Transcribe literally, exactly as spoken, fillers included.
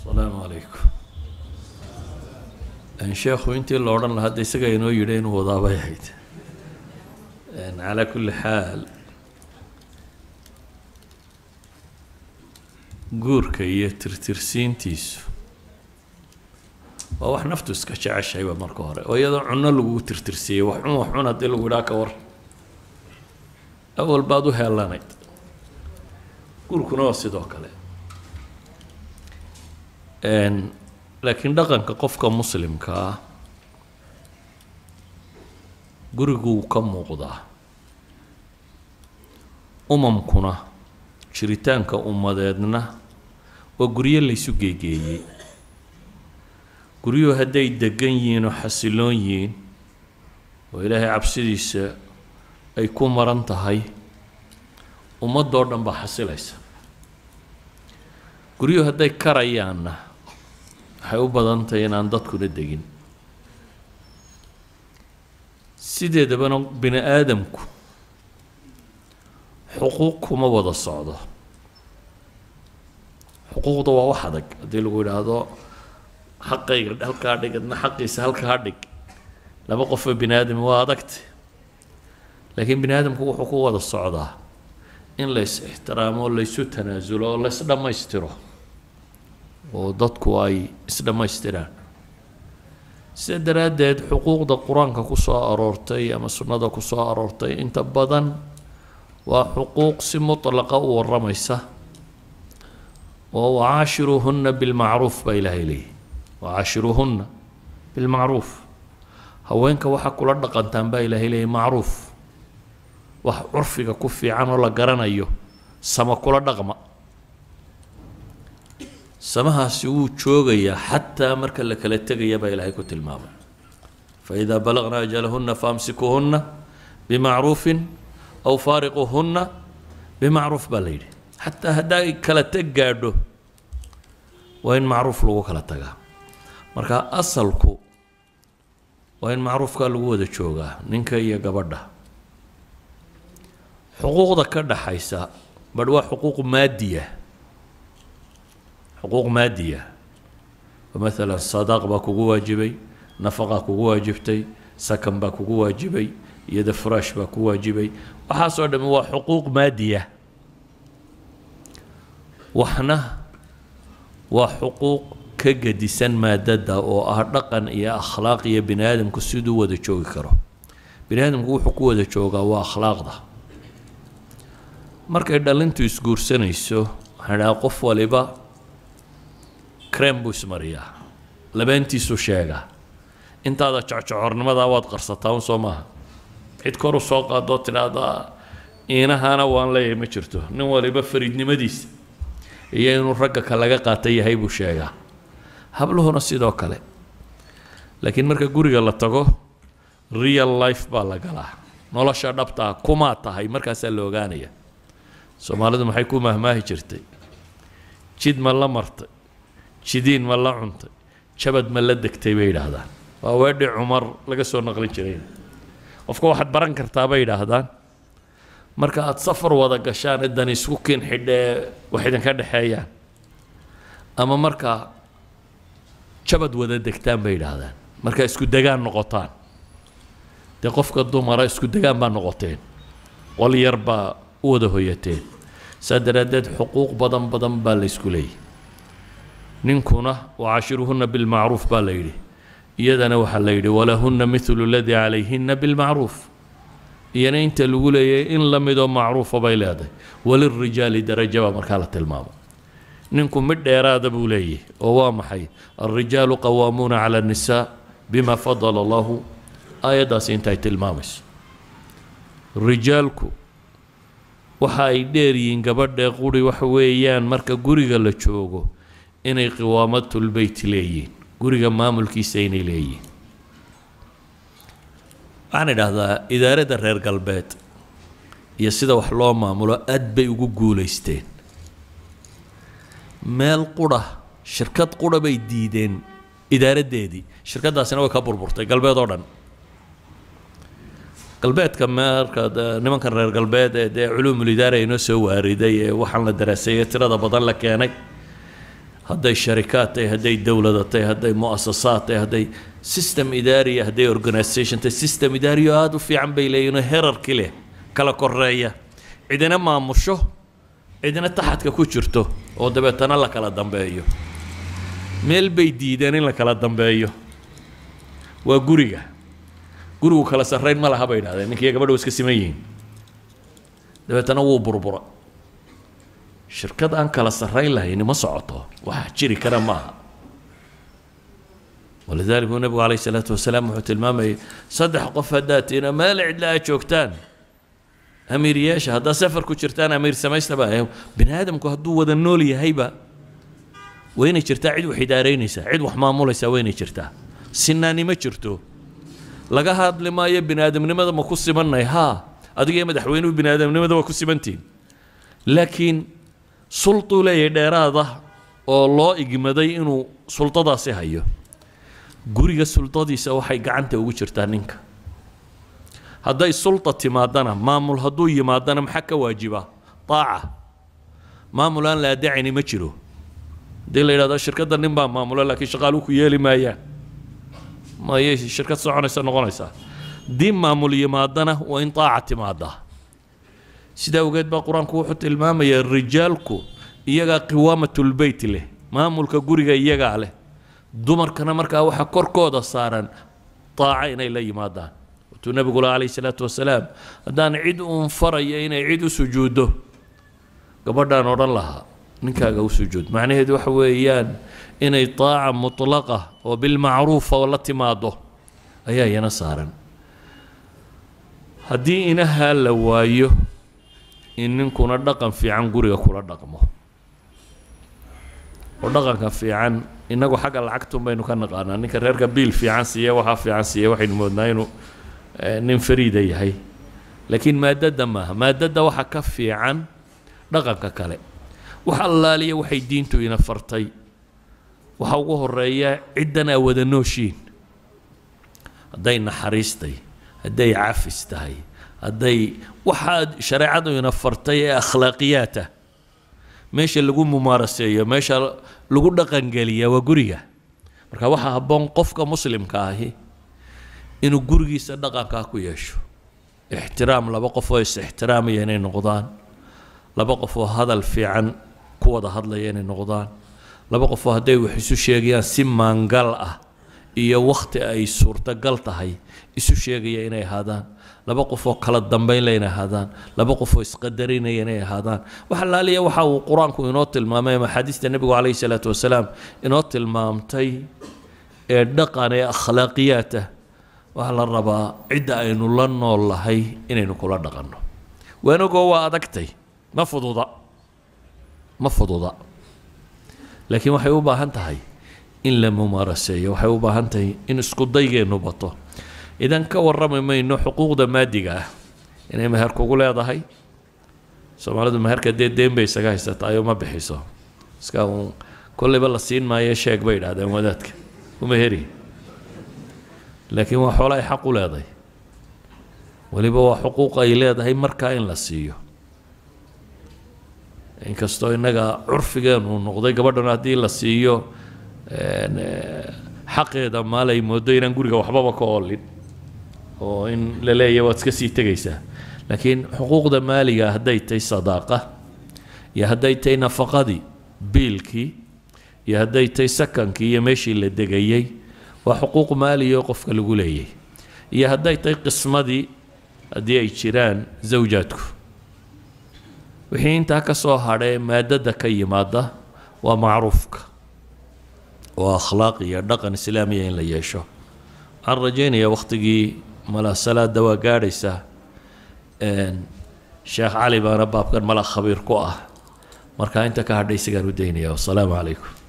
السلام عليكم. إن شيخو أنت اللي أردنا لهذا السجاينو يدين هو ضابع يحيد. إن على كل حال جور كي يترترسين تيس. ووح نفتوس كشعش هيبة مركورة. ويدعونا لو ترترسي وحنا وحنا دلو وراك ور. أول بعضو هلا نيت. جور كنا صدق عليه. إن لكن دقنك قفك مسلم كا قرقو كم غدا أمم كنا شريتان كأمة دادنا وقرية اللي سجى جي قرية هداي دقنين وحسلونين وإلهي عبسيس أيكون مرنت هاي وما دورنا بحسليس قرية هداي كرايانا waxay u badan tahay in aan dadku la degin sideedaba bini aadamku xuquuq kuma wada socdo xuquuqdu waa wax adag haddii lagu yiraahdo xaqayga halkaa dhig adna xaqiisa halkaa dhig laba qof oo bini aadam waa adagtay laakiin bini aadamku wuxuu ku wada socdaa in la is ixtiraamo la isu tanaasulo la is dhammaystiro ودتكو أي إسلام استران. سدرادد حقوق دا قرآن كقصة أرورتي أما السنة دا قصة أرورتي أنت بدن وحقوق سم مطلقة والرميسة وعاشروهن بالمعروف بإلهي لي وعاشروهن بالمعروف هوينك وحق لدق أنت بإلهي لي معروف وعرفك كفي عنه ولا قرن أيه سمك ولا دغمة سماها سوء شوغية حتى مركل لكالتغية بإلهي كتل الماما فإذا بلغنا أجلهن فامسكوهن بمعروف أو فارقوهن بمعروف بالليل حتى هداي كالتغية وإن معروف لغو كالتغية مركا أصلكو وإن معروف كالغو ده شوغة ننكا إيا قبرده حقوق ده كرده حيسا بدوا حقوق مادية حقوق مادية فمثلا صداق باكو واجبي نفقة كو واجبتي سكن باكو واجبي يد فراش باكو واجبي وحاصل هو حقوق مادية وحنا وحقوق كجديسن مادة وأحرقا يا أخلاق يا بني آدم كسيدو ودا شوي كره بني آدم هو حقوق ودا شوي وأخلاق ده مركز دالنتو يسجور سنة يسو هنا قف ولبا كريمبوس مريا لبنتي سوشيغا انت هذا شعشعر نمضى واد قرصتها وصومها عيد كورو سوق دوت هذا انا هانا وان لي ما جرته نوالي بفريد نمديس هي انو رقا كلاغا قاتاي هي بو شيغا هبلهنا سيدو كله لكن marka guriga la tago real life ba la gala nolosha dhabta kuma tahay markaas la ogaanaya Soomaalidu maxay ku mahmaahi jirtay jid ma la martay شدين والله عنت شبد ملدك تبيد هذا وأودي عمر لقصوا نقل شرين وفكوا واحد برانكر تبيد هذا مركا أتصفر وذاك عشان إدني سوكين حدا واحد كان حيا أما مركا شبد وذاك تام بيد هذا مركا يسكت دجان نقطان تقفك الضم رأي يسكت دجان بنقطين وليربا ودهويتين سدردت حقوق بدم بدم بالسكولي ننكونه وعاشرهن بالمعروف بالليل يدنا وحليل ولهن مثل الذي عليهن بالمعروف يعني انت الاولى ان لم يدوا معروف بيلاده وللرجال درجه ومركاله الماما ننكم مد اراده بوليه ووامحي الرجال قوامون على النساء بما فضل الله ايدا سنتايت المامس رجالكو وحاي ديرين غبده قوري وحويان مركا غوريغا لا جوجو إني قوامة البيت ليين قرية مامل كيسين ليين أنا هذا إذا رد الرجال البيت يصير وحلا مامله أدبي وجوجول يستين مال قرة شركة قرة بيديدين إذا رد ديدي شركة داسنا وكبر برتة قلبي ضرن قلبيت كمار كذا نما كان الرجال البيت ده علوم الإدارة ينسوا واردية وحنا دراسية ترى ده بطل لك يعني هدي شركات هدي دولة هدي مؤسسات هدي سيستم إداري هدي أورجانيزيشن تي سيستم إداري هادو في عم بيلينه هيراركي له كلا كورية إذن ما مشوا إذن تحت كوجرته ودبتنا لك على دمبايو ميل بيدي دني لك على دمبايو وجوريا جورو كلا سرين ما لها بينا لأن كي يقبلوا إسكسيمين دبتنا وبربرة شركة أن كلا سرين لها يعني ما صعطه وحشري كلام معها ولذلك النبي عليه الصلاة والسلام وحتى المامي صدح قفدات إن ما لعد لا شوكتان أمير ياشا هذا سفر كشرتان أمير سمايس تبعه بني آدم كهدو وذا النولي هيبة وين شرتا عدو حدارين يسا عدو حمامو ليسا وين شرتا سناني ما شرتو لقاها هاد لما يب بني آدم نمذا ما كسي مني ها أدقى مدح وينو بني آدم نمذا ما كسي منتين لكن سلطو لا يدارا والله إجمدي إنه سلطة داسي هيو guriga sultadiisa waxay gacanta ugu jirtaa ninka hadday sulta timaadana maamul hadduu yimaadana maxaa ka waajiba taaca maamul aan la adacayni ma jiro haddii la yidhahdo shirkadda nin baa maamula laakiin shaqaalu ku yeeli maayaan maye shirkad soconaysa noqonaysaa haddii maamul yimaadana waa in taaca timaada sidaa ogeed baa qur-aanku wuxuu tilmaamaya rijaalku iyagaa qiwaamatulbeyt leh maamulka guriga iyagaa leh dumarkana markaa waxa korkooda saaran taaca inay la yimaadaan wuxuu nabigu alayhi salaatu wasalaam haddaan cid uun faraya inay cid u sujuuddo gabadhaan odhan lahaa ninkaaga u sujuud macnaheedu waxa weeyaan inay taaca mutlaqa oo bilmacruufa oo la timaado ayaa iyana saaran haddii inahaa la waayo in ninkuna dhaqan fiican guriga kula dhaqmo oo dhaqanka fiican inagu xagga lacagtun baynu ka naqaanaa ninka reerka biil fiican siiye waxaa fiican siiye waxaynu moodnaa inuu nin fariida yahay laakiin maadadda maaha maadadda waxa ka fiican dhaqanka kale wax allaaliya waxay diintu ina fartay waxa ugu horreeya ciddan aa wada nooshiin hadday naxariis tahay hadday cafis tahay hadday waxaa shareecadu ina fartay ee akhlaaqiyaata meesha lagu mumaaraseeyo meesha lagu dhaqangeliya waa guriga marka waxaa habboon qofka muslimka ahi inuu gurigiisa dhaqankaa ku yeesho ixtiraam laba qof oo is-ixtiraamaya inay noqdaan laba qof oo hadal fiican ku wada hadlaya inay noqdaan laba qof oo hadday wax isu sheegayaan si maangal ah iyo waqti ay suurtagal tahay isu sheegaya inay ahaadaan laba qof oo kala dambeyn leh inay ahaadaan laba qof oo isqadarinaya inay ahaadaan waxa laaliya waxa uu quraanku inoo tilmaamay maxadiista nabiga kaleey salaatu wasalaam inoo tilmaamtay ee dhaqan ee akhlaaqiyada waxa la rabaa cid aynu la noolahay inaynu kula dhaqanno wanaagoo waa adagtay ma fududa ma fududa laakiin waxay u baahan tahay in la mumaaraseeyo waxay u baahan tahay in isku daygeenu bato إذن كورم مينو حقوق دا مادقة إنه مهر كوغول يا ضحي سومالدو مهر كديد دين بيسا قايسة تايو ما بحيسو سكاو كل بلا الصين ما يشاك بيد هذا ومداتك ومهري لكن وحولاي حقو لا ضحي ولي بوا حقوق أي لا ضحي مركاين لسيو إن كستو إنقا عرفقا ونقضي قبردو نهدي لسيو حقي دا مالي مودينا نقولك وحبابا كولين oo in la leeyahay waad iska sii tagaysaa laakiin xuquuqda maaliga haday tay sadaqa ya haday tay nafaqadi biilki ya haday tay sakanki ya meeshii la degayay waa xuquuq maaliyo qofka lagu leeyahay ya haday tay qismadi hadii ay jiraan zawjaadku wixii inta ka soo haray maadada ka yimaada waa macruufka waa akhlaaqiya dhaqan islaamiga in la yeesho aan rajeynaya waqtigii ملا سلا دوا قارسة إن شيخ علي بن رباب كان ملا خبير قوة مركا أنت كهردي سجارو دينيا والسلام عليكم.